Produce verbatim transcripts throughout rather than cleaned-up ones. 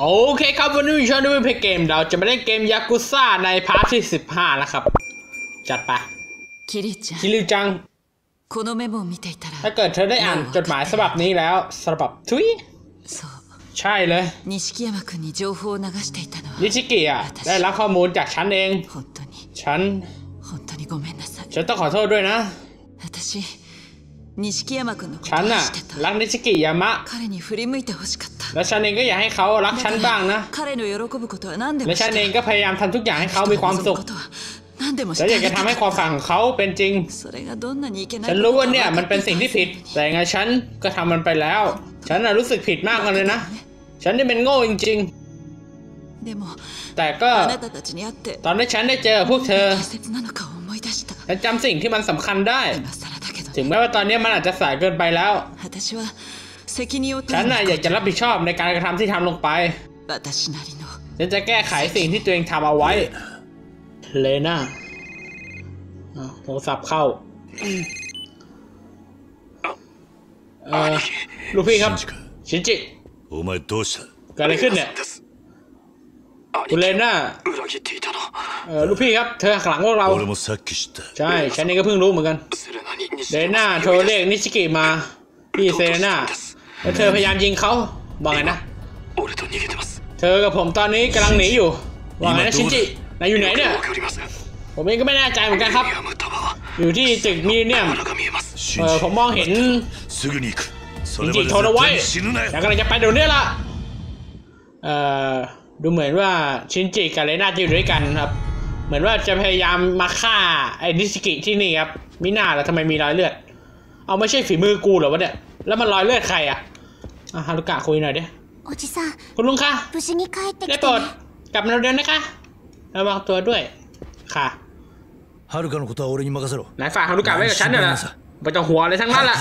โอเคครับวันนี้อยู่ช่องด้วยเพจเกมเราจะมาเล่นเกม Yakuza ในพาร์ทที่สิบห้านะครับจัดไปคิริจังถ้าเกิดเธอได้อ่านจดหมายฉบับนี้แล้วฉบับทุยใช่เลยนิชิกิอ่ะได้รับข้อมูลจากฉันเองฉันฉันต้องขอโทษด้วยนะฉันน่ะรักนิชิกิยามะและฉันเองก็อยากให้เขารักฉันบ้างนะและฉันเองก็พยายามทำทุกอย่างให้เขามีความสุขและอยากจะทำให้ความฝันของเขาเป็นจริงฉันรู้ว่าเนี่ยมันเป็นสิ่งที่ผิดแต่ไงฉันก็ทำมันไปแล้วฉันน่ะรู้สึกผิดมากเลยนะฉันนี่เป็นโง่จริงๆแต่ก็ตอนที่ฉันได้เจอพวกเธอฉันจำสิ่งที่มันสำคัญได้ถึงแม้ว่าตอนนี้มันอาจจะสายเกินไปแล้วฉันน่ะอยากจะรับผิดชอบในการกระทำที่ทำลงไปฉันจะแก้ไขสิ่งที่ตัวเองทำเอาไว้เลน่าโทรศัพท์เข้าเออลูกพี่ครับชินจิเกิดอะไรขึ้นเนี่ยคุณเลน่าเออลูกพี่ครับเธอหักหลังพวกเราใช่ฉันเองก็เพิ่งรู้เหมือนกันเลน่าโทรเรียกนิชิกิมาพี่เซเลน่าแล้วเธอพยายามยิงเขาว่าไงนะเธอกับผมตอนนี้กำลังหนีอยู่ว่าไงนะชินจินายอยู่ไหนเนี่ยผมเองก็ไม่แน่ใจเหมือนกันครับอยู่ที่ตึกมีเนี่ยเออผมมองเห็นจริงๆโทรเอาไว้แล้วก็เลยจะไปเดี๋ยวนี้ละเอ่อดูเหมือนว่าชินจิกับเลน่าจะอยู่ด้วยกันครับเหมือนว่าจะพยายามมาฆ่าไอ้นิชิกิที่นี่ครับมิน่าแล้วทำไมมีรอยเลือดเอาไม่ใช่ฝีมือกูเหรอวะเนี่ยแล้วมันรอยเลือดใครอะอ่ะฮารุกะคุยหน่อยดิคุณลุงคะได้โปรดกลับมาเร็วๆนะคะระวังตัวด้วยค่ะนายฝากฮารุกะไว้กับฉันน่ะนะไม่ต้องหัวอะไรทั้งนั้นแหละ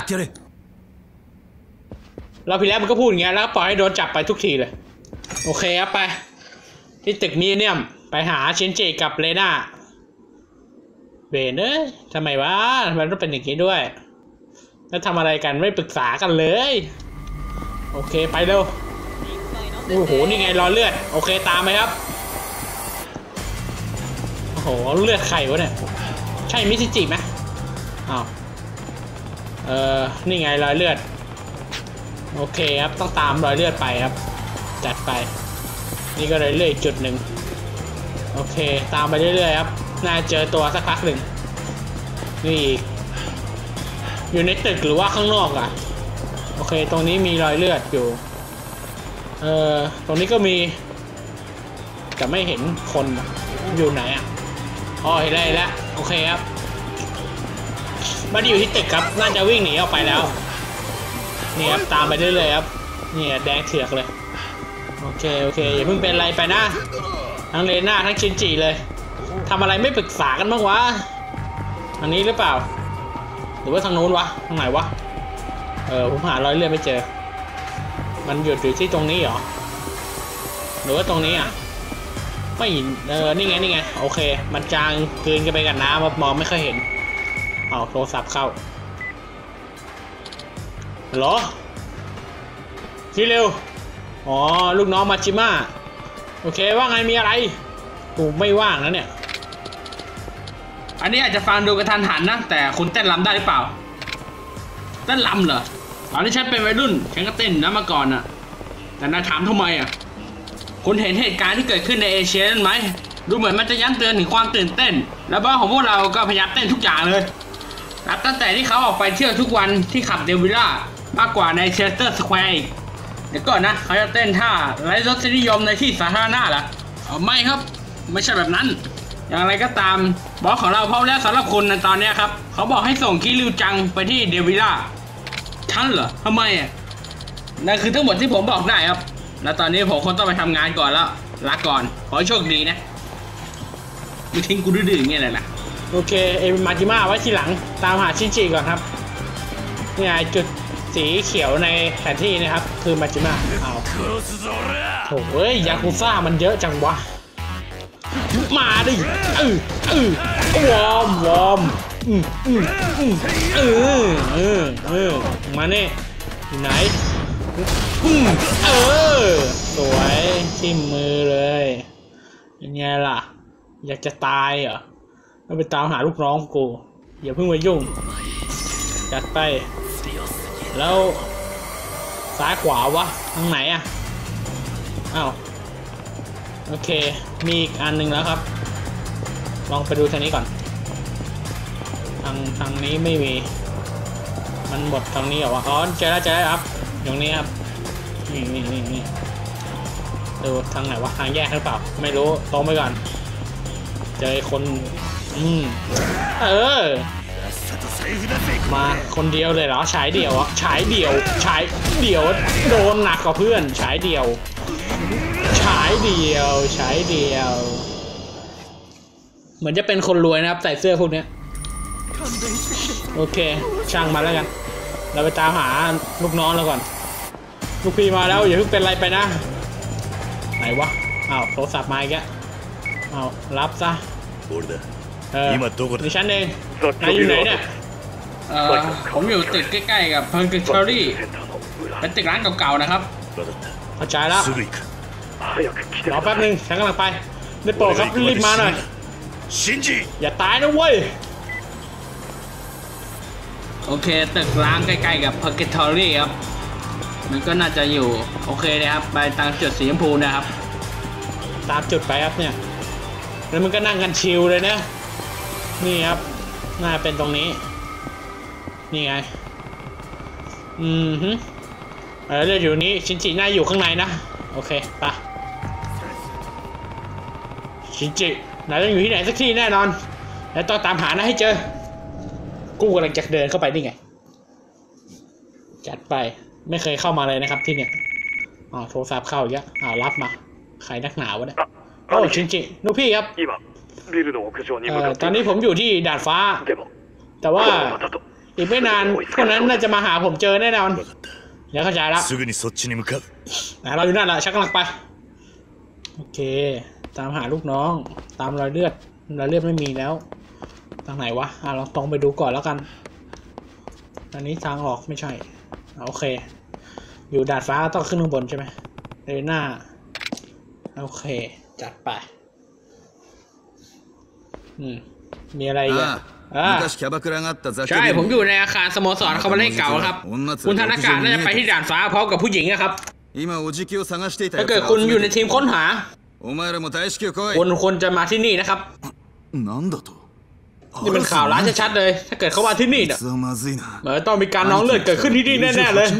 เราพี่แล้วมันก็พูดอย่างเงี้ยแล้วปล่อยให้โดนจับไปทุกทีเลยโอเคครับไปที่ตึกมีเนี่ยมไปหาชินจิกับเลน่าเบนเอ้ยทำไมวะมันต้องเป็นอย่างนี้ด้วยแล้วทำอะไรกันไม่ปรึกษากันเลยโอเคไปเร็วโอ้โหนี่ไงรอเลือดโอเคตามไปครับโอ้โหเลือดไข่วะเนี่ยใช่มิชิจิไหมอ้าวเออนี่ไงรอยเลือดโอเคครับต้องตามรอยเลือดไปครับจัดไปนี่ก็เลยเลื่อยจุดหนึ่งโอเคตามไปเรื่อยๆครับน่าเจอตัวสักพักหนึ่งนี่อีกอยู่ในตึกหรือว่าข้างนอกอ่ะโอเคตรงนี้มีรอยเลือดอยู่เออตรงนี้ก็มีแต่ไม่เห็นคนอยู่ไหนอ่ะอ๋อได้แล้วโอเคครับมันอยู่ที่ตึกครับน่าจะวิ่งหนีออกไปแล้วนี่ครับตามไปเรื่อยๆครับนี่แดงเถือกเลยโอเคโอเคอย่าเพิ่งเป็นอะไรไปนะทั้งเลน่าทั้งชินจิเลยทำอะไรไม่ปรึกษากันบ้างวะทางนี้หรือเปล่าหรือว่าทางโน้นวะทางไหนวะเออผมหารอยเลื่อนไม่เจอมันหยุดอยู่ที่ตรงนี้เหรอหรือว่าตรงนี้อ่ะไม่เออนี่ไงนี่ไงโอเคมันจางกลืนกันไปกับน้ำมองไม่ค่อยเห็นเอาโทรศัพท์เข้าเหรอที่เร็วอ๋อลูกน้องมาจิม่าโอเคว่าไงมีอะไรกูไม่ว่างแล้วเนี่ยอันนี้อาจจะฟังดูกระทันหันนะแต่คุณเต้นรำได้หรือเปล่าเต้นรำเหรอตอนที่ฉันเป็นวัยรุ่นฉันก็เต้นนะมาก่อนอะแต่นายถามทำไมอะคุณเห็นเหตุการณ์ที่เกิดขึ้นในเอเชียนั่นไหมดูเหมือนมันจะย้ำเตือนถึงความตื่นเต้นและบ้าของพวกเราก็พยายามเต้นทุกอย่างเลยนับตั้งแต่ที่เขาออกไปเที่ยวทุกวันที่ขับเดวิล่ามากกว่าในเชสเตอร์สแควร์อีกเดี๋ยวก่อนนะเขาจะเต้นท่าไร้รสนิยมในที่สาธารณะเหรอไม่ครับไม่ใช่แบบนั้นอย่างไรก็ตามบอสของเราพร้อมแล้วสำหรับคุณในตอนนี้ครับเขาบอกให้ส่งคิริวจังไปที่เดวิล่าท่านเหรอทำไมอ่ะนั่นคือทั้งหมดที่ผมบอกได้ครับแล้วตอนนี้ผมคนต้องไปทำงานก่อนแล้วลาก่อนขอโชคดีนะไม่ทิ้งกูดื้อๆเงี้ยเลยนะโอเคเอมาจิม่าไว้ทีหลังตามหาชินจิก่อนครับนี่ไงจุดสีเขียวในแผนที่นะครับคือมาจิม่าเอาโถ่เอ้ยยาคุซ่ามันเยอะจังวะมาดิเออเออวอมวอมอืออืออือเออเออเออมาเนี่ยอยู่ไหนเออสวย จิ้มมือเลยเป็นไงล่ะอยากจะตายเหรอก็ไปตามหาลูกน้องกูอย่าเพิ่งมายุ่งจัดไปแล้วซ้ายขวาวะทางไหนอ่ะอ้าวโอเคมีอีกอันหนึ่งแล้วครับลองไปดูทางนี้ก่อนทางทางนี้ไม่มีมันหมดทางนี้เหรอวะอ๋อเจอแล้วเจอแล้วครับอย่างนี้ครับนี่นี่นี่นี่ดูทางไหนวะทางแยกหรือเปล่าไม่รู้ตรงไปก่อนเจอคนอืมเออมาคนเดียวเลยเหรอฉายเดี่ยวอ่ะฉายเดี่ยวฉายเดี่ยวโดนหนักกว่าเพื่อนฉายเดี่ยวฉายเดี่ยวฉายเดี่ยวเหมือนจะเป็นคนรวยนะครับใส่เสื้อพวกนี้โอเคช่างมาแล้วกันเราไปตามหาลูกน้องแล้วก่อนลูกพี่มาแล้วอย่าเพิ่งเป็นไรไปนะไหนวะอ้าวโทรศัพท์มาอีกแล้วอ้าวรับซะเออดิฉันเองนายอยู่ไหนเนี่ยเออผมอยู่ตึกใกล้ๆกับเพนกเชอรี่เป็นตึกร้านเก่าๆนะครับเข้าใจแล้วรอแป๊บนึงฉันกำลังไปได้โปรดครับรีบมาหน่อยอย่าตายนะเว้ยโอเคตึกร้างใกล้ๆกับ Purgatory ครับมันก็น่าจะอยู่โอเคนะครับไปตามจุดสีชมพูนะครับตามจุดไปครับเนี่ยแล้วมันก็นั่งกันชิลเลยนะนี่ครับน่าเป็นตรงนี้นี่ไงอืมฮึเออเรื่องอยู่นี้ชินจิน่าอยู่ข้างในนะโอเคไปชินจินายต้องอยู่ที่ไหนสักที่แน่นอนแล้วต้องตามหานะให้เจอกูกำลังจะเดินเข้าไปนี่ไงจัดไปไม่เคยเข้ามาเลยนะครับที่เนี่ยอ๋อโทรศัพท์เข้าอีกแล้วอ๋อรับมาใครนักหนาวะเนี่ยโอ้จริงจริงลูกพี่ครับตอนนี้ผมอยู่ที่ดาดฟ้าแต่ว่าอีกไม่นานพวกนั้นน่าจะมาหาผมเจอแน่นอนเดี๋ยวเข้าใจแล้วเราอยู่นั่นแหละชักกำลังไปโอเคตามหาลูกน้องตามรอยเลือดรอยเลือดไม่มีแล้วทางไหนวะอ่ะเราต้องไปดูก่อนแล้วกันอันนี้ทางออกไม่ใช่โอเคอยู่ดาดฟ้าต้องขึ้นข้างบนใช่ไหมเรน่าโอเคจัดไปอืมมีอะไรอีกอ่ะใช่ผมอยู่ในอาคารสโมสรคาบาเล่เก่าครับคุณธนากาศน่าจะไปที่ดาดฟ้าพร้อมกับผู้หญิงนะครับถ้าเกิดคุณอยู่ในทีมค้นหาคุณควรจะมาที่นี่นะครับนี่มันข่าวร้ายชัดๆเลยถ้าเกิดเขามาที่นี่เนี่ยเหมือนต้องมีการน้องเลือดเกิดขึ้นที่นี่แน่ๆเลยแล้ว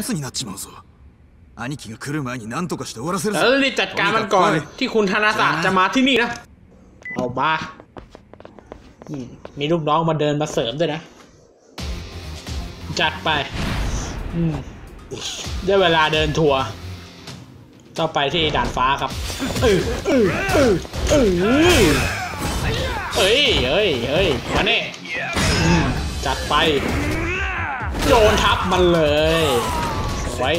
รีบจัดการมันก่อนที่คุณธนาศาสตร์จะมาที่นี่นะเอามามีลูกน้องมาเดินมาเสริมด้วยนะจัดไปได้เวลาเดินทัวร์ต่อไปที่ด่านฟ้าครับเอ้ยเอ้ยเอ้ยมาเนี่ยจัดไปโยนทับมันเลยไว้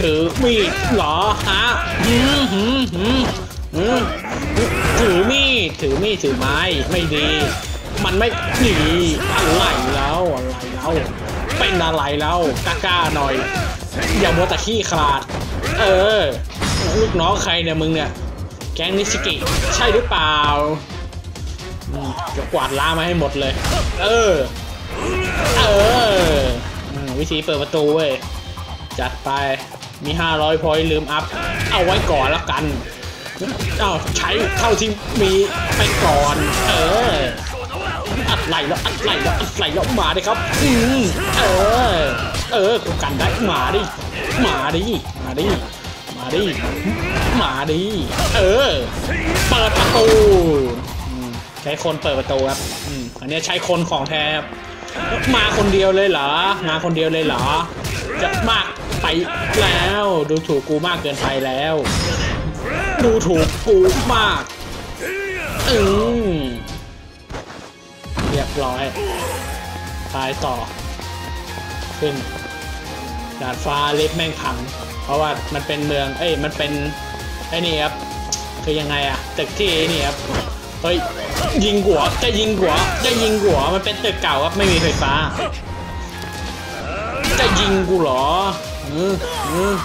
ถือมีดเหรอฮะถือมีดถือมีดถือไม้ไม่ดีมันไม่ดีอะไรแล้วอะไรแล้วเป็นอะไรแล้วกล้าๆหน่อยอย่ามัวแต่ขี้ขลาดเออลูกน้องใครเนี่ยมึงเนี่ยแก๊งนิสกิใช่หรือเปล่าจะกวาดล้ามาให้หมดเลยเออเออวิธีเปิดประตูเว้ยจัดไปมีห้าร้อยพอยต์ลืมอัพเอาไว้ก่อนละกันเอาใช้เท่าที่มีไปก่อนเอออัดไหลแล้วอัดไหลแล้วอัดไหลแล้วมาดิครับอืมเออเออกูกันได้มาดิมาดิมาดิมาดิมาดิเออเปิดประตูใช้คนเปิดประตูครับอืมอันนี้ใช้คนของแทบมาคนเดียวเลยเหรอมาคนเดียวเลยเหรอจะมากไปแล้วดูถูกกูมากเกินไปแล้วดูถูกกูมากอืมเรียบร้อยตายต่อขึ้นดาดฟ้าเล็บแม่งพังเพราะว่ามันเป็นเมืองเอ้ยมันเป็นไอ้นี่ครับคือยังไงอะตึกที่นี่ครับเฮ้ยยิงหัวจะยิงหัวจะยิงหัวมันเป็นตึกเก่าครับไม่มีไฟฟ้าจะยิงกูเหรออืออือ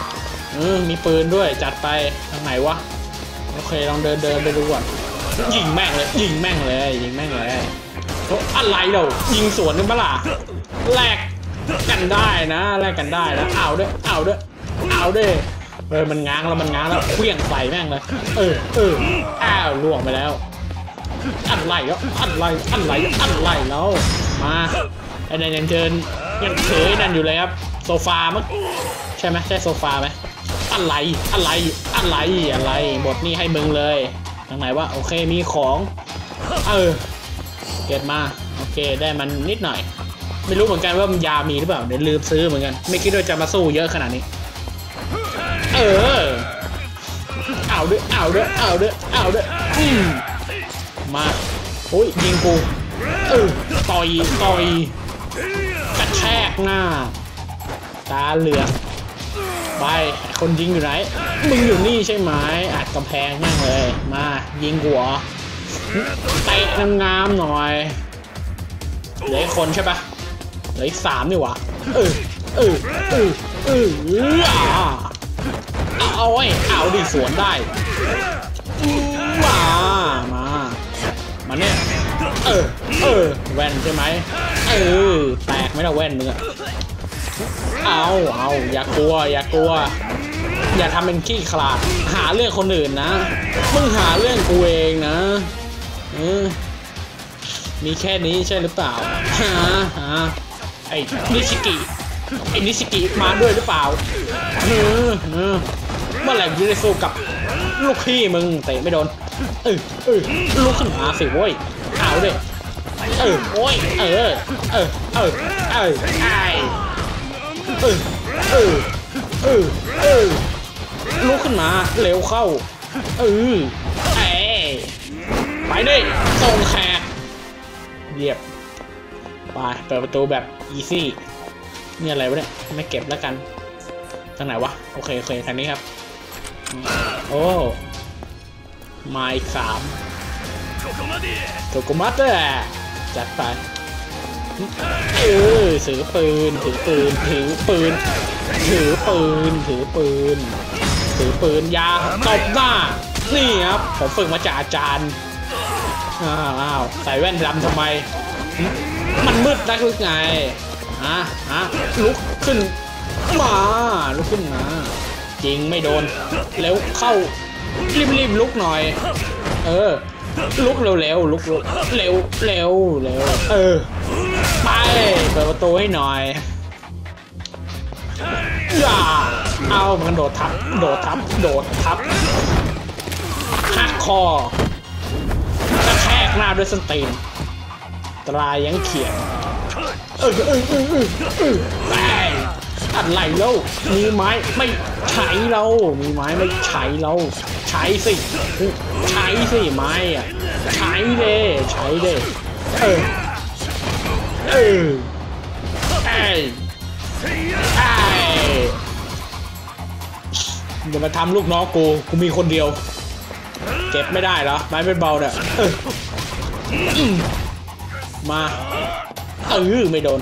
อือมีปืนด้วยจัดไปทางไหนวะ โอเคลองเดินเดินไปดูก่อนยิงแม่งเลยยิงแม่งเลยยิงแม่งเลยโอ้อะไรเรายิงสวนกันปะล่ะแลกกันได้นะแลกกันได้นะเอาด้วยเอาด้วยเอาด้วยเออมันง้างแล้วมันง้างแล้วเคลื่อนใส่แม่งเลยเออเอออ้าวล่วงไปแล้วอันไหลแล้วอันไหลอันไหลอันไหลแล้วมาไอ้นั่นยังเดินยังเฉยนั่นอยู่เลยครับโซฟามั้งใช่ไหมใช่โซฟาไหมอันไหลอันไหลอันไหลอะไรบทนี้ให้มึงเลยทางไหนว่าโอเคมีของเออเกิดมาโอเคได้มันนิดหน่อยไม่รู้เหมือนกันว่ามันยามีหรือเปล่าเดี๋ยวลืมซื้อเหมือนกันไม่คิดว่าจะมาสู้เยอะขนาดนี้เออเอาด้วยเอาด้วยเอาด้วยเอาด้วยมาโอ้ยยิงกูเออต่อยต่อยกระแทกหน้าตาเหลือกไปคนยิงอยู่ไหนมึงอยู่นี่ใช่ไหมอัดกำแพงนั่งเลยมายิงหัวเตะงามๆหน่อยเหลือคนใช่ปะเหลืออีกสามนี่วะเออเออเออเออเอาไอ้เอาดิสวนได้มามามาเนี่ยเออเออแว่นใช่ไหมเออแตกไม่ได้แว่นมึงอะเอาเอาอย่ากลัวอย่ากลัวอย่าทำเป็นขี้ขลาดหาเรื่องคนอื่นนะมึงหาเรื่องกูเองนะเออมีแค่นี้ใช่หรือเปล่าฮะฮะไอ้นิชิกิไอ้นิชิกิมาด้วยหรือเปล่าเออเออเมื่อไหร่จะได้สู้กับลูกพี่มึงเตะไม่โดนเออเออลุกขึ้นมาสิโว้ยเอาดิเออโว้ยเออเออเออเออไอเออเออเออเออลุกขึ้นมาเร็วเข้าเออไอไปดิส่งแขกเรียบไปเปิดประตูแบบอีซี่เนี่ยอะไรวะเนี่ยไม่เก็บแล้วกันทางไหนวะโอเคโอเคทางนี้ครับโอ้มาอีกสามโตโกมัตเตอร์จัดไปเออถือปืนถือปืนถือปืนถือปืนถือปืนถือปืนยาตบหน้านี่ครับผมฝึกมาจากอาจารย์อ้าวใส่แว่นดำทำไมมันมืดนักหรือไงฮะฮะลุกขึ้นมาลุกขึ้นมาจริงไม่โดนแล้วเข้ารีบๆลุกหน่อยเออลุกเร็วเร็วลุกเร็วเร็วเร็วเออไปเปิดประตูให้หน่อยอย่าเอามันโดดทับโดดทับโดดทับหักคอกระแทกหน้าด้วยส้นตีนตรายยังเขียนเออเออเออเออไปอัดไหลเรามีไม้ไม่ใช้เรามีไม้ไม่ใช้เราใช้สิใช้สิไม้อะใช้เด้ใช้เด้เออเออไอ้ไอ้อย่ามาทำลูกน้องกูกูมีคนเดียวเก็บไม่ได้เหรอไม้เป็นเบาเนี่ยมาเออไม่โดน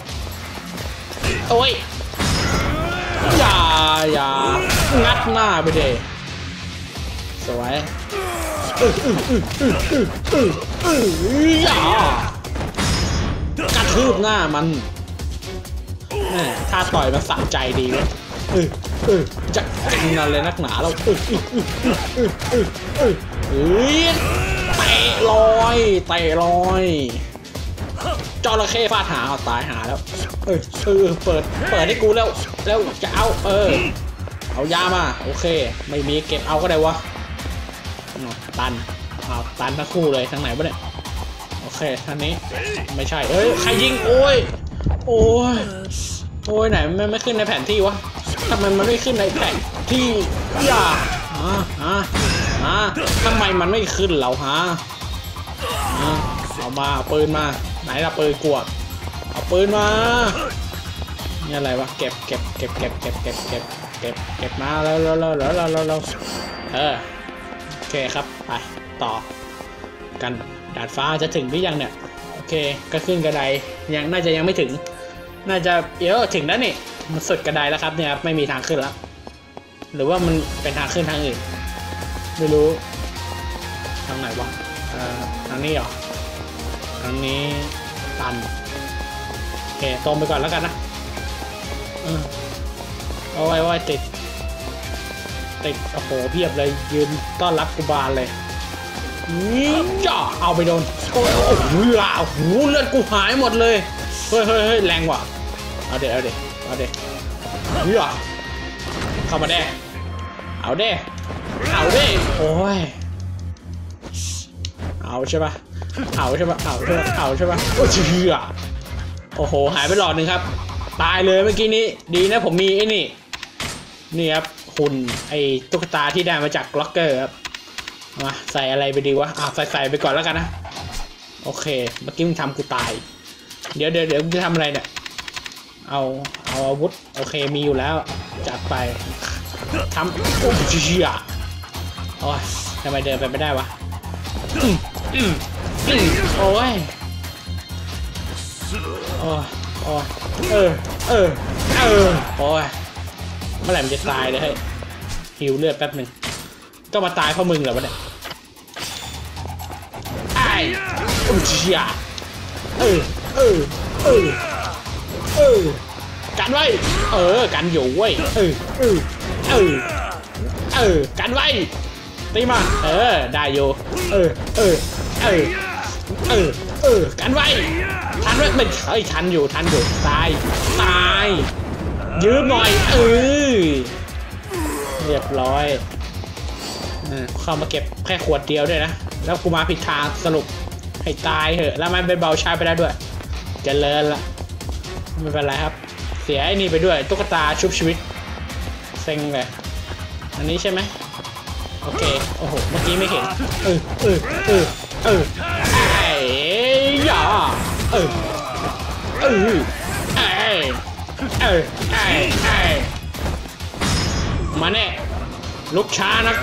โอ้ยอย่าอย่างัดหน้าไปเด้สวยอย่ากระทืบหน้ามันถ้าต่อยมันสะใจดีเลยจะกินอะไรนักหนาเราเตะลอยเตะลอยจระเข้ฟาดหาตายหาแล้วเออเออเปิดเปิดให้กูแล้วแล้วจะเอาเออเอายามาโอเคไม่มีเก็บเอาก็ได้วะตันเอาตันทั้งคู่เลยทางไหนวะเนี่ยโอเคทางนี้ไม่ใช่เอ้ยใครยิงโอ้ยโอ้ยโอ้ยไหนไม่ไม่ขึ้นในแผนที่วะทำไมมันไม่ขึ้นในแผนที่อย่าฮะฮะฮะทำไมมันไม่ขึ้นเราฮะเอามาเอาปืนมาไหนล่ะปืนกวดเอาปืนมานี่อะไรวะเก็บเก็บเก็บเก็บเก็บเก็บเก็บเก็บเก็บมาแล้วแล้วแล้วแล้วแล้วเออโอเคครับไปต่อกันดาดฟ้าจะถึงหรือยังเนี่ยโอเคก็ขึ้นกระไดยังน่าจะยังไม่ถึงน่าจะเยอะถึงแล้วนี่มันสุดกระไดแล้วครับเนี่ยไม่มีทางขึ้นแล้วหรือว่ามันเป็นทางขึ้นทางอื่นไม่รู้ ทางไหนวะเอ่อทางนี้เหรอทางนี้ตันโอเคตรงไปก่อนแล้วกันนะเออเอาไว้ไว้ติดติดโอ้โหเพียบเลยยืนต้อนรับกูบานเลยนี่จ่อเอาไปโดนโอ้โหลาหูเลือดกูหายหมดเลยเฮ้ยเฮ้ยเฮ้ยแรงว่ะเอาเด็ดเอาเด็ดเอาเด็ดนี่อ่ะเข้ามาแด้เอาเด้เอาเด้โอ้ยเอาใช่ปะเอาใช่ปะเอาใช่ปะเอาใช่ปะโอ้เชื่อโอ้โหหายไปหลอดหนึ่งครับตายเลยเมื่อกี้นี้ดีนะผมมีไอ้นี่นี่ครับหุ่นไอ้ตุ๊กตาที่ได้มาจากล็อกเกอร์ครับมาใส่อะไรไปดีวะอ่ะใส่ใส่ไปก่อนแล้วกันนะโอเคเมื่อกี้มึงทำกูตายเดี๋ยวเดี๋ยวเดี๋ยวมึงจะทำอะไรเนี่ยเอาเอาอาวุธโอเคมีอยู่แล้วจัดไปทำโอ้เชี่ยโอ้ยทำไมเดินไปไม่ได้วะโอ้ยโอ้ยโอ้ยเออเออเออโอ้ยเมื่อไหร่มันจะตายเลยเฮ้ยหิวเลือดแป๊บหนึ่งก็มาตายเพราะมึงเหรอวะเนี่ยไอ้โอ้ยเชี่ยเออเออเออเออกันไว้เออกันอยู่เว้ยเออเออเออเออกันไว้ตีมาเออได้อยู่เออเออเออเออเออกันไว้ทันไว้ไม่เฮ้ยทันอยู่ทันอยู่ตายตายยืมหน่อยเออเรียบร้อยเข้ามาเก็บแค่ขวดเดียวด้วยนะแล้วกูมาผิดทางสรุปให้ตายเหอะแล้วมันเป็นเบาชาไปได้ด้วยเจริญละไม่เป็นไรครับเสียไอ้นี่ไปด้วยตุ๊กตาชุบชีวิตเซ็งเลยอันนี้ใช่ไหมโอเคโอ้โหเมื่อกี้ไม่เห็นเออเออเออเออไอ้ยาเออเออไอ้เออไอ้ไอ้มาแน่ลุกช้านะ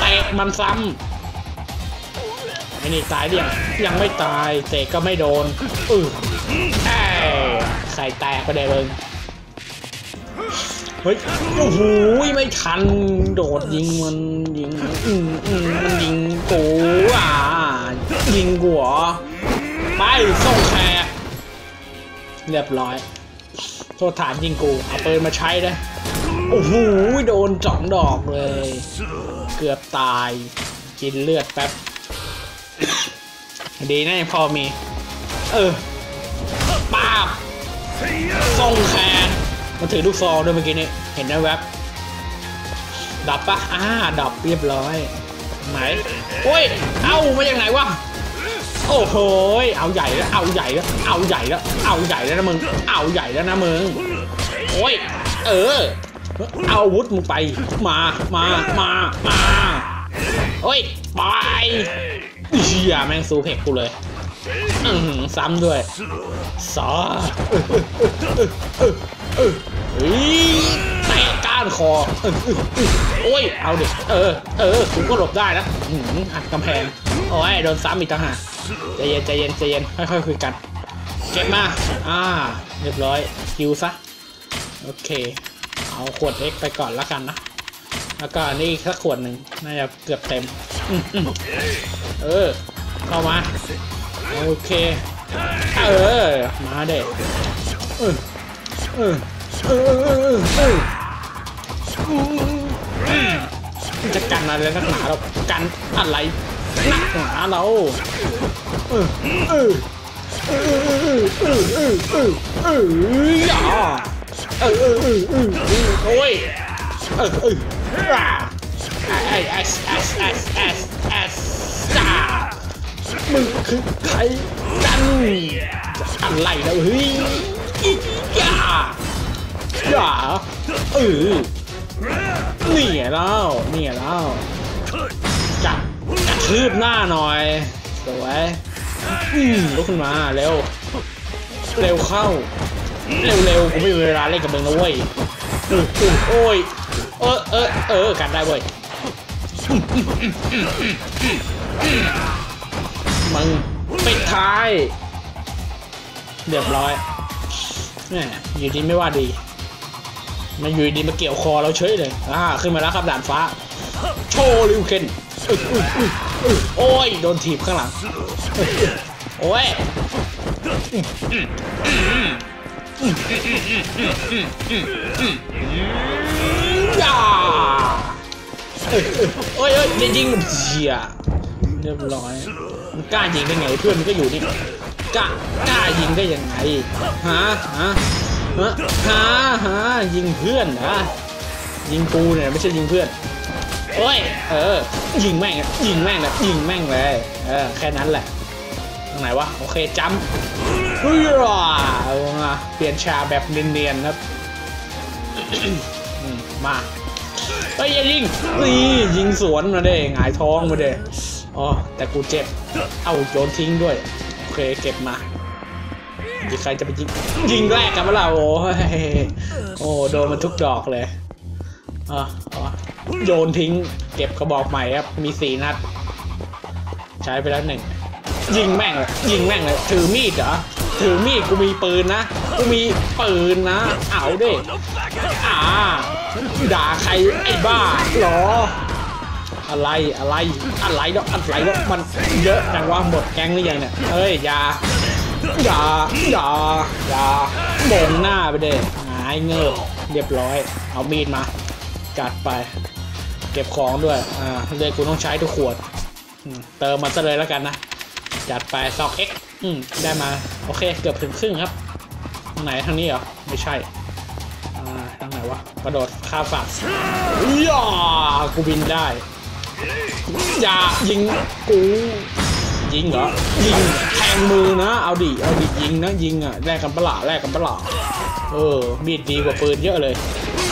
เตะมันซ้ำไอ้นี่ตายเดี๋ยวยังไม่ตายเตะก็ไม่โดนเออไอ้ใส่แตกก็ได้เลยเฮ้ยโอ้โหไม่ทันโดดยิงมันยิงอืมอืมมันยิงกูอ่ะยิงกูเหรอไปส่งแขกเรียบร้อยโทษฐานยิงกูเอาปืนมาใช้เลยโอ้โหโดนสองดอกเลยเกือบตายกินเลือดแป๊บ ดีนะพอมีเออป้าบส่งแขกมันถือลูกฟองด้วยเมื่อกี้นี้เห็นนะแวบดับปะอ่าดับเรียบร้อยไหนโอ้ยเอ้ามาจากไหนวะโอ้โหเอาใหญ่แล้วเอาใหญ่แล้วเอาใหญ่แล้วเอาใหญ่แล้วนะมึงเอาใหญ่แล้วนะมึงโอ้ยเออเอาอาวุธมึงไปมามามามาโอ้ยไปเฮียแม่งซูเพ็กกูเลยซ้ำด้วยสอเตะก้านคอโอ้ยเอาดิเออเออคุณก็หลบได้นะอัดกำแพงโอ้ยโดนซ้ำอีกต่างหากใจเย็นใจเย็นใจเย็นค่อยๆคุยกันเก็บมาอ่าเรียบร้อยคิวซะโอเคเอาขวดเอ็กไปก่อนละกันนะแล้วก็นี่สักขวดหนึ่งน่าจะเกือบเต็มเออเข้ามาโอเคเออมาเด็กเออเออเออเออจะกันอะไรนักหนาเรากันอะไรนักหนาเราเออเออเออเออเออเออเออเออเออเออโอ้ยเออเออไอเอสเอสเอสเอสเอสจ้ามึงคือใครกันอะไรแล้วเฮ้ยอย่าอย่าเออนี่แล้วนี่แล้วจับกระทืบหน้าหน่อยสวยลุกขึ้นมาเร็วเร็วเข้าเร็วเร็วผมไม่มีเวลาเล่นกับมึงนะเว้ยโอ้ยเออเออเออกันได้เว้ยมึงปิดท้ายเรียบร้อยนี่อยู่ดีไม่ว่าดีมาอยู่ดีมาเกี่ยวคอเราเฉยเลยอ่าขึ้นมาแล้วครับด่านฟ้าโชว์ริวเคน โอ้ยโดนถีบข้างหลังโอ้ยย่าโอ้ยยิงยิงเฉียเรียบร้อยมันกล้ายิงได้ไงเพื่อนมันก็อยู่นี่กล้ากล้ายิงได้ยังไงฮะฮะฮะฮะยิงเพื่อนนะยิงกูเนี่ยไม่ใช่ยิงเพื่อนโอ้ยเออยิงแม่งยิงแม่งนะยิงแม่งเลยเออแค่นั้นแหละตรงไหนวะโอเคจัมป์เฮ้ยว่ะเปลี่ยนชาแบบเนียนๆครับมาเฮ้ยยิงนี่ยิงสวนมาเด้หงายท้องมาเด้อ๋อแต่กูเจ็บเอาโยนทิ้งด้วยโอเคเก็บมาใครจะไปยิงยิงแรกกันเปล่าโอ้โอ้โดนมันทุกดอกเลยอ๋อโยนทิ้งเก็บกระบอกใหม่ครับมีสี่นัดใช้ไปแล้วหนึ่งยิงแม่งเลยยิงแม่งเลยถือมีดเหรอถือมีดกูมีปืนนะกูมีปืนนะเอาดิอ่าด่าใครไอ้บ้าหรออะไรอะไรอะไรเนาะอะไรเนาะมันเยอะจังว่าหมดแก๊งหรือยังเนี่ยเฮ้ยอย่าอย่าอย่าอย่าโดนหน้าไปเด็กหายเงือกเรียบร้อยเอามีดมาจัดไปเก็บของด้วยอ่าเลยกูต้องใช้ทุกขวดเติมมันซะเลยแล้วกันนะจัดไปซอกเอ็กอืมได้มาโอเคเกือบถึงครึ่งครับทางไหนทางนี้เหรอไม่ใช่อ่าทางไหนวะกระโดดข้ามฝั่งย่ากูบินได้อย่ายิงกูยิงเหรอยิงแทงมือนะเอาดิเอาดิยิงนะยิงอ่ะแลกกันปะล่ะแลกกันปะล่ะเออมีดดีกว่าปืนเยอะเลย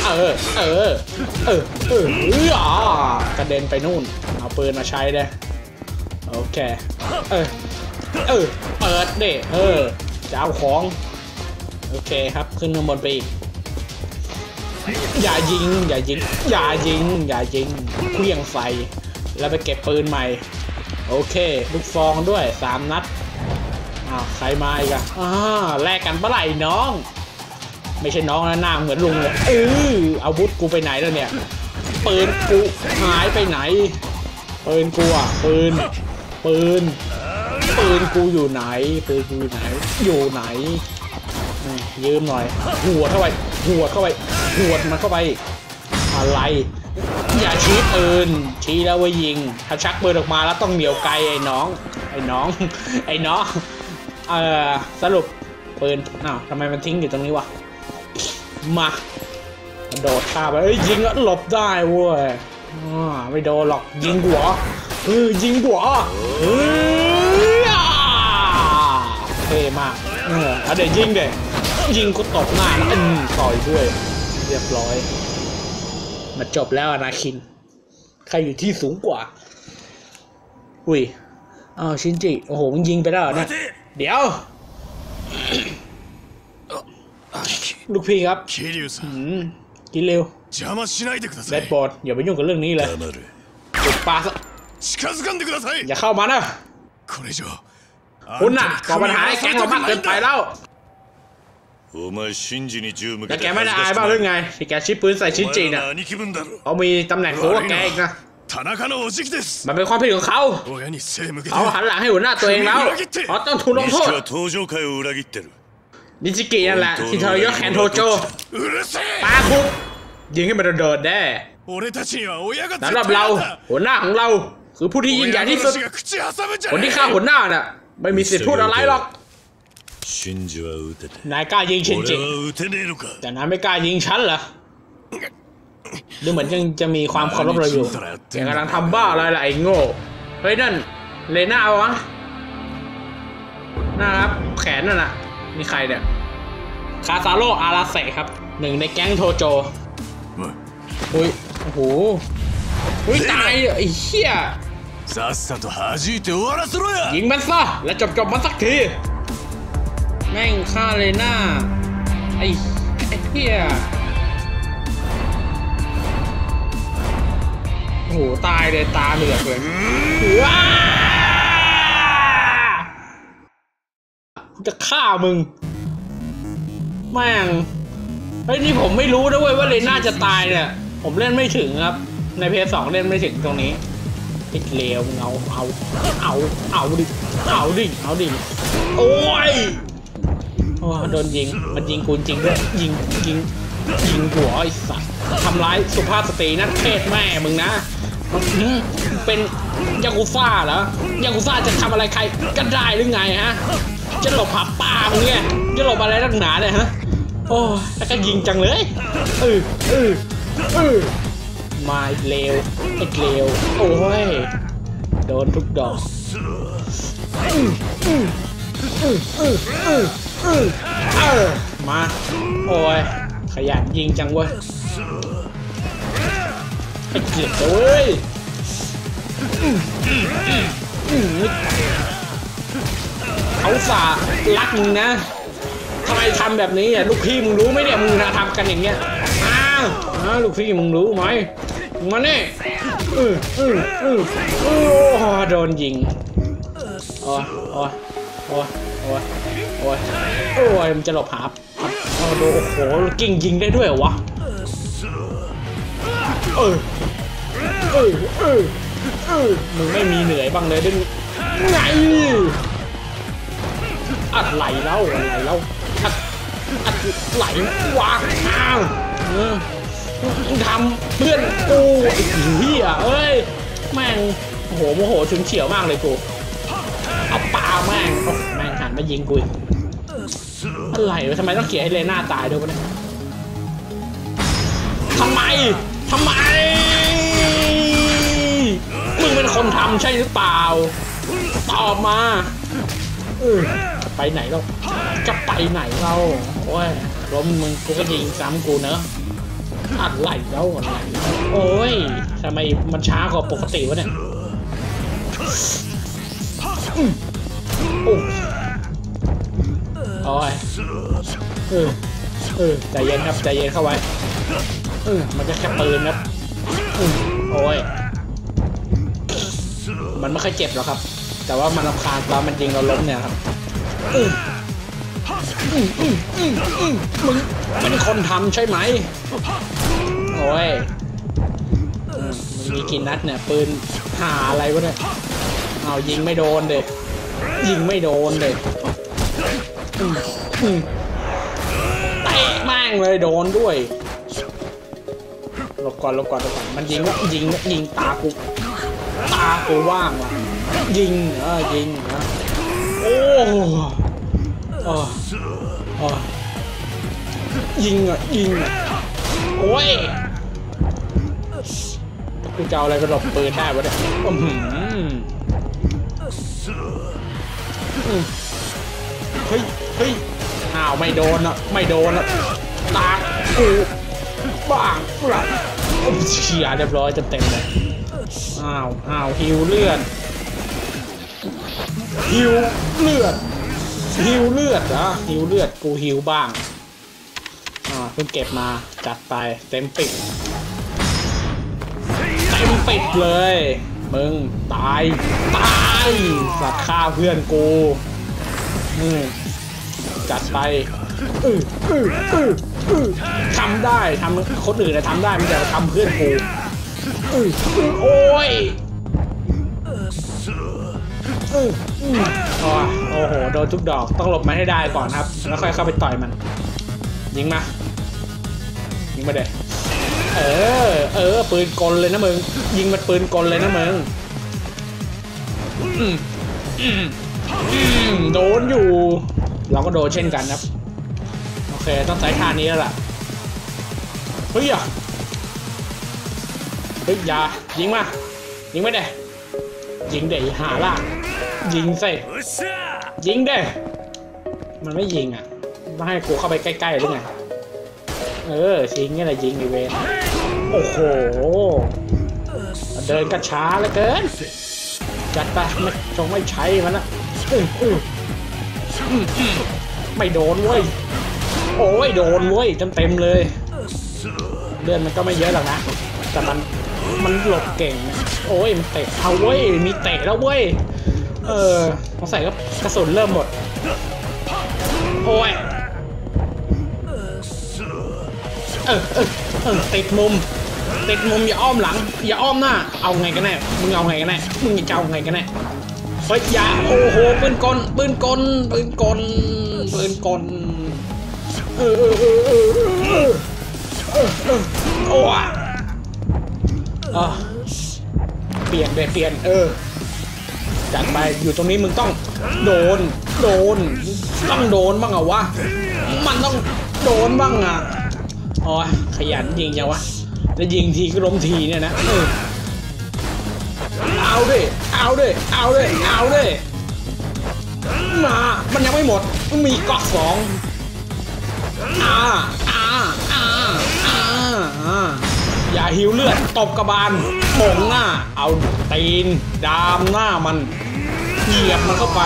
เออเออเออเอออ่ากระเด็นไปนู่นเอาปืนมาใช้เลยโอเคเออเออเปิดดิเออจะเอาของโอเคครับขึ้นข้างบนไปอีกอย่ายิงอย่ายิงอย่ายิงอย่ายิงเครื่องไฟแล้วไปเก็บปืนใหม่โอเคลูกฟองด้วยสามนัดอ้าวใครมาอีกอ่ะอ้าแลกกันปะไหล่น้องไม่ใช่น้องนะหน้าเหมือนลุงเลยเอออาวุธกูไปไหนแล้วเนี่ยปืนกูหายไปไหนปืนกูอ่ะปืนปืนปืนกูอยู่ไหนปืนกูอยู่ไหนอยู่ไหนยืมหน่อยหัวเข้าไปหัวเข้าไปหัวมันเข้าไปอะไรอย่าชี้ปืนชี้แล้วว่ายิงถ้าชักปืนออกมาแล้วต้องเหนียวไกลไอ้น้องไอ้น้องไอ้น้องเออสรุปปืนอ้าวทำไมมันทิ้งอยู่ตรงนี้วะมาโดดข้าไปเอ้ยยิงแล้วหลบได้เว้ยไม่โดนหรอกยิงหัวเออยิงหัวเออเท่มากเออเอาเดี๋ยวยิงเดี๋ยวยิงกูตกหน้านะต่อยด้วยเรียบร้อยมาจบแล้วอนาคินใครอยู่ที่สูงกว่าอุ้ยอ้าวชินจิโอ้โหมึงยิงไปแล้วเนี่ยเดี๋ยวลูกพี่ครับกินเร็วเรดบอร์ดอย่าไปยุ่งกับเรื่องนี้เลยจุดปลาซะอย่าเข้ามานะคุณน่ะก่อปัญหาให้แก๊งเรามากเกินไปแล้วแล้วแกไม่ได้อายบ้างหรือไงที่แกชี้ปืนใส่ชินจิน่ะเขามีตำแหน่งสูงกว่าแกอีกนะมันเป็นความผิดของเขาเขาหันหลังให้หัวหน้าตัวเองแล้วเขาต้องถูกลงโทษนิจิกินั่นแหละที่เธอยกแขนโทโจปาคุกยิงให้มันโดดๆได้สำหรับเราหัวหน้าของเราคือผู้ที่ยิ่งใหญ่ที่สุดคนที่ฆ่าหัวหน้าน่ะไม่มีสิทธิ์พูดอะไรหรอกนายกล้ายิงชินจิแต่นายไม่กล้ายิงฉันเหรอดูเหมือนยังจะมีความเคารพเราอยู่แต่กำลังทำบ้าอะไรล่ะไอ้โง่เฮ้ยนั่นเลน่าวะนะครับแขนนั่นน่ะนี่ใครเนี่ยคาซาโร่อาราเซครับหนึ่งในแก๊งโทโจอุ้ยโอ้โหอุ้ยตายไอ้เหี้ยยิงมันซะและจบจบมันสักทีแม่งฆ่าเลน่าไอ้ไอ้เหี้ยโอ้โหตายเลยตาเหลือกเลยว้าจะฆ่ามึงแม่งไอ้นี่ผมไม่รู้นะเว้ยว่าเลน่าจะตายเนี่ยผมเล่นไม่ถึงครับในเพย์สองเล่นไม่ถึงตรงนี้เก ติดเลวเงาเอาเอาเอาดิเอาดิเอาดิโอ้ยโอ้โดนยิงมันยิงกูจริงด้วยยิงยิงยิงหัวไอ้สัตว์ทำร้ายสุภาพสตรีนั่นเพศแม่มึงนะเป็นยากุซ่าเหรอยากุซ่าจะทำอะไรใครก็ได้หรือไงฮะจะหลบผาป่ามึงเนี่ยจะหลบอะไรนักหนาเลยฮะโอ้แล้วก็ยิงจังเลยเออเออเออมาเลวไอ้เลวโอ้ยโดนทุกดอกมาโอ้ยขยันยิงจังเว้ยไอ้เกลียดเว้ยเขาสารักมึงนะทำไมทำแบบนี้อ่ะลูกพี่มึงรู้ไหมเนี่ยมึงน่าทำกันอย่างเงี้ยอ้าวลูกพี่มึงรู้ไหมมาเนี่ยอืออืออือโอ้โดนยิงโอ้โอ้โอ้โอ้โอ้โอ้มันจะหลบหาโอ้โหกิ้งยิงได้ด้วยวะเออเออเออเออมึงไม่มีเหนื่อยบ้างเลยด้วยไงอะไรเล่าอะไรเล่าไหลวางอ้าวทำเพื่อนกูเฮียเอ้ยแม่งโอ้โหโมโหฉุนเฉียวมากเลยกูเอาป่าแม่งแม่งหันมายิงกูอะไรทำไมต้องเขี่ยให้เลน่าตายด้วยวะเนี่ยทำไมทำไมมึงเป็นคนทำใช่หรือเปล่าตอบมาจะไปไหนเราจะไปไหนเราโอ้ยล้มมึงกูก็ยิงซ้ำกูเนอะอัดไหลแล้วอะไรโอ้ยทำไมมันช้ากว่าปกติวะเนี่ยโอ้ยโอ้ยเออเออใจเย็นครับใจเย็นเข้าไว้เออมันจะแค่ปืนครับโอ้ยมันไม่ค่อยเจ็บหรอกครับแต่ว่ามันรำคาญตอนมันยิงเราล้มเนี่ยครับมึงเป็นคนทำใช่ไหมโอ้ยมึงมีกี่นัดเนี่ยปืนหาอะไรวะเนี่ยเอายิงไม่โดนเด็กยิงไม่โดนเด็กเตะแม่งเลยโดนด้วยหลบก่อนหลบก่อนหลบก่อนมันยิงวะยิงยิงตากูตากูว่างว่ะยิงเออยิงนะโอ้โอ้โอ้ยิงอ่ะยิงโอ้ยกูจะเอาอะไรไปหลบปืนได้วะเนี่ยอืมเฮ้ยเฮ้ยอ้าวไม่โดนอ่ะไม่โดนอ่ะตากูบ้างล่ะเฉียดเรียบร้อยเต็มเลยอ้าวอ้าวหิวเลือดหิวเลือดหิวเลือดนะหิวเลือดกูหิวบ้างอ่าเพิ่งเก็บมาจัดไปเต็มปิดเต็มปิดเลยมึงตายตายสัตว์ฆ่าเพื่อนกูอืมจัดไปอืออืออืออือทำได้ทำคนอื่นนะทำได้ไม่แต่ทำเพื่อนกูอือโอ้ยโอ้โหโดนทุกดอกต้องหลบมันให้ได้ก่อนครับแล้วค่อยเข้าไปต่อยมันยิงมายิงมาเด็กเออเออปืนกลเลยนะมึงยิงมันปืนกลเลยนะมึงโดนอยู่เราก็โดนเช่นกันครับโอเคต้องใช้ท่านี้แล้วล่ะเฮ้ยอ่ะเฮ้ยอย่ายิงมายิงไม่ได้ยิงเด็กหาล่ะยิงใส่ยิงเด้มันไม่ยิงอ่ะต้องให้กูเข้าไปใกล้ๆหรือไงเออยิงนี่แหละยิงดิเวนโอ้โหเดินกระช้าเหลือเกินจัดไปไม่จงไม่ใช้มันละไม่โดนเว้ยโอ้ยโดนเว้ยเต็มๆเลยเดือนมันก็ไม่เยอะหรอกนะแต่มันมันหลบเก่งโอ้ยมันเตะเอาเว้ยมีเตะแล้วเว้ยเออต้องใส่ก็กระสุนเริ่มหมดโอ้ยเออเออเออติดมุม ติดมุมอย่าอ้อมหลังอย่าอ้อมหน้าเอาไงกันแน่มึงเอาไงกันแน่มึงจะเอาไงกันแน่เฮ้ยอย่าโอ้โหปืนกลปืนกลปืนกลปืนกลเออเออเออเออเออเออโอ้อ่ะเปลี่ยนเปลี่ยนเออจัดไปอยู่ตรงนี้มึงต้องโดนโดนต้องโดนบ้างเหรอวะมันต้องโดนบ้างอ่ะอ๋อขยันยิงจังวะแล้วยิงทีก็ล้มทีเนี่ยนะเออเอาด้วยเอาด้วยเอาด้วยเอาด้วยมามันยังไม่หมดมันมีก๊อกสองอ่าอ่าอ่าอ่าอย่าหิวเลือดตบกระบาลโป่งหน้าเอาตีนดามหน้ามันเหยียบมันเข้าไป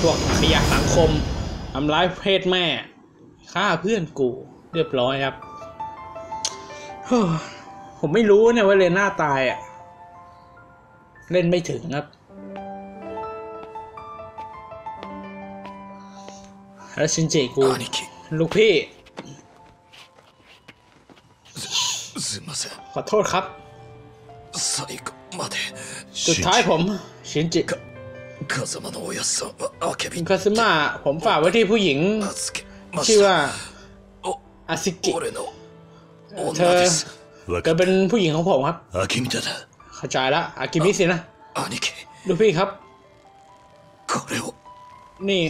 พวกขยะสังคมทำร้ายเพศแม่ฆ่าเพื่อนกูเรียบร้อยครับผมไม่รู้เนี่ยว่าเลน่าตายอ่ะเล่นไม่ถึงครับแล้วชินจิกูลูกพี่ขอโทษครับสุดท้ายผมชินจิคาซึมะผมฝากไว้ที่ผู้หญิงชื่อว่าอาซิกิเธอเกิดเป็นผู้หญิงของผมครับเข้าใจแล้วอากิมิสินะลูกพี่ครับนี่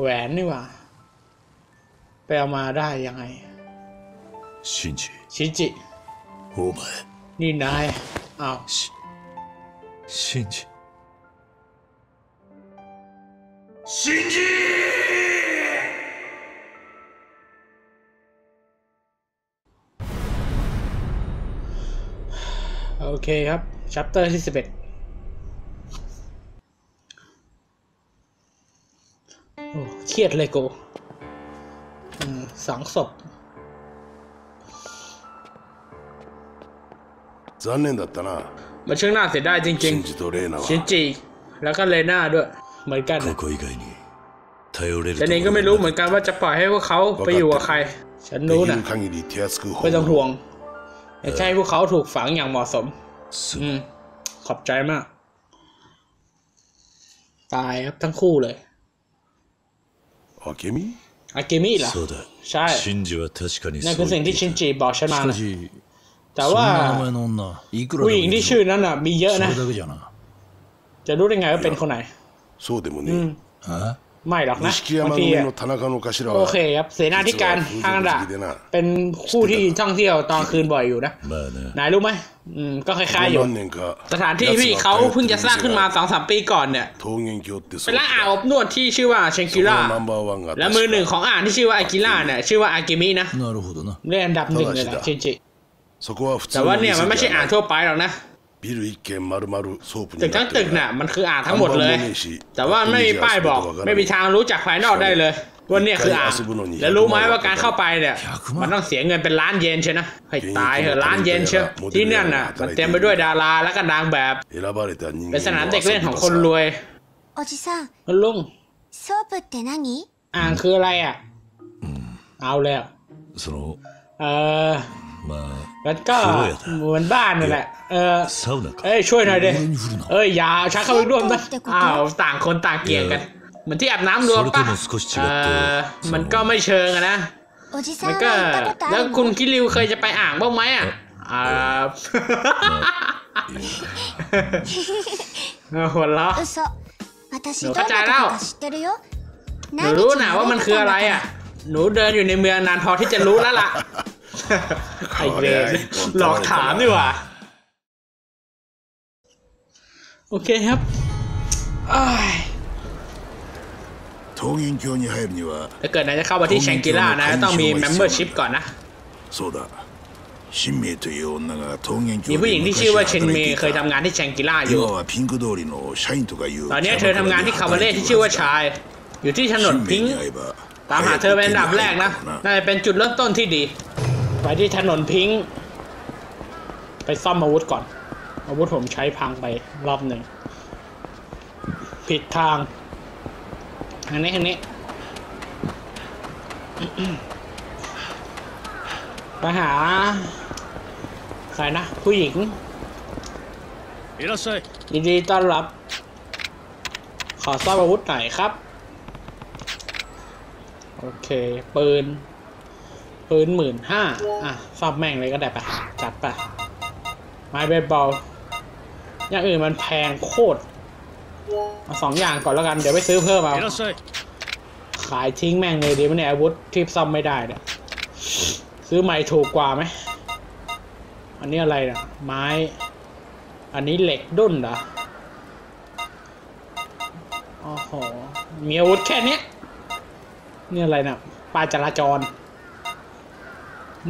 แหวนนี่ว่าไปเอามาได้ยังไงชินจิชินจินี่นายอ้าวชินจิชินจิโอเคครับชัปเตอร์ที่สิบเอ็ดโอ้เครียดเลยกูสองศพมันช่างน่าเสียดายจริงๆชินจิแล้วก็เลน่าด้วยเหมือนกันแต่นี่ก็ไม่รู้เหมือนกันว่าจะปล่อยให้พวกเขาไปอยู่กับใครฉันรู้นะไม่ต้องห่วงจะใช้พวกเขาถูกฝังอย่างเหมาะสมอืมขอบใจมากตายครับทั้งคู่เลยอาเกมิอาเกมิเหรอใช่นั่นคือสิ่งที่ชินจิบอกฉันมานะแต่ว่าผู้หญิงที่ชื่อนั้นน่ะมีเยอะนะจะรู้ได้ไงว่าเป็นคนไหนไม่หรอกนะบางทีโอเคครับเสนาธิการทางด่าเป็นคู่ที่ท่องเที่ยวตอนคืนบ่อยอยู่นะนายรู้ไหมอืมก็คล้ายๆอยู่สถานที่พี่เขาเพิ่งจะสร้างขึ้นมา สองถึงสาม ปีก่อนเนี่ยเป็นร้านอาบอบนวดที่ชื่อว่าเชนกิล่าและมือหนึ่งของอ่านที่ชื่อว่าอากิล่าเนี่ยชื่อว่าอากิมินะได้อันดับหนึ่งเลยนะจริงๆแต่ว่าเนี่ยมันไม่ใช่อ่านทั่วไปหรอกนะตึกทั้งตึกน่ะมันคืออ่านทั้งหมดเลยแต่ว่าไม่มีป้ายบอกไม่มีทางรู้จากภายนอกได้เลยว่าเนี่ยคืออ่านแล้วรู้ไหมว่าการเข้าไปเนี่ยมันต้องเสียเงินเป็นล้านเยนใช่นะให้ตายเหอะล้านเยนเชียวที่เนี่ยน่ะมันเต็มไปด้วยดาราและก็นางแบบเป็นสนามเด็กเล่นของคนรวยคุณลุงอ่านคืออะไรอ่ะเอาแล้วเออแล้วก็เหมือนบ้านนี่แหละเออเอ้ยช่วยหน่อยดิเอ้ยอย่าชักเข้าไปร่วมนะอ้าวต่างคนต่างเกี่ยงกันเหมือนที่อาบน้ำรวมป่ะเออมันก็ไม่เชิงนะมันก็แล้วคุณคิริวเคยจะไปอ่างบ้างไหมอ่ะอ่าหัวเราะหนูเข้าใจแล้วหนูรู้นะว่ามันคืออะไรอ่ะหนูเดินอยู่ในเมืองนานพอที่จะรู้แล้วล่ะไอเวรหลอกถามดีกว่าโอเคครับถ้าเกิดนายจะเข้ามาที่แชงกิล่านะต้องมี membership ก่อนนะมีผู้หญิงที่ชื่อว่าเชนเมย์เคยทำงานที่แชงกิล่าอยู่ตอนนี้เธอทำงานที่คาบาเล่ที่ชื่อว่าชายอยู่ที่ถนนพิงค์ตามหาเธอเป็นอันดับแรกนะน่าจะเป็นจุดเริ่มต้นที่ดีไปที่ถนนพิงค์ไปซ่อมอาวุธก่อนอาวุธผมใช้พังไปรอบหนึ่งผิดทางทางนี้ทางนี้ไปหา ใครนะผู้หญิงยินดีต้อนรับขอซ่อมอาวุธหน่อยครับโอเคปืนปืนหมื่นห้าอ่ะซ่อมแม่งเลยก็ได้ปะจัดปะไม้เบสบอลอย่างอื่นมันแพงโคตรมาสองอย่างก่อนแล้วกันเดี๋ยวไปซื้อเพิ่มเอาขายทิ้งแม่งเลยดีมั้ยเนี่ยอาวุธที่ซ่อมไม่ได้เนี่ยซื้อใหม่ถูกกว่าไหมอันนี้อะไรนะไม้อันนี้เหล็กดุ้นเหรอโอ้โหมีอาวุธแค่นี้นี่อะไรนะป้ายจราจร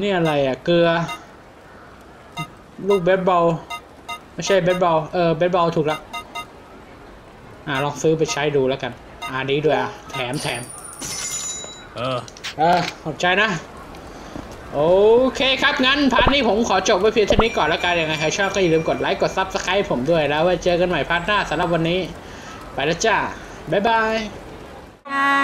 นี่อะไรอ่ะเกลือลูกเบสบอลไม่ใช่เบสบอลเออเบสบอลถูกละอ่ะลองซื้อไปใช้ดูแล้วกันอันนี้ด้วยอ่ะแถมแถมเออเออขอบใจนะโอเคครับงั้นพาร์ทนี้ผมขอจบไว้เพียงเท่านี้ก่อนแล้วกันอย่างไรใครชอบก็อย่าลืมกดไลค์กดซับสไครป์ผมด้วยแล้วไว้เจอกันใหม่พาร์ทหน้าสำหรับวันนี้ไปแล้วจ้าบ๊ายบาย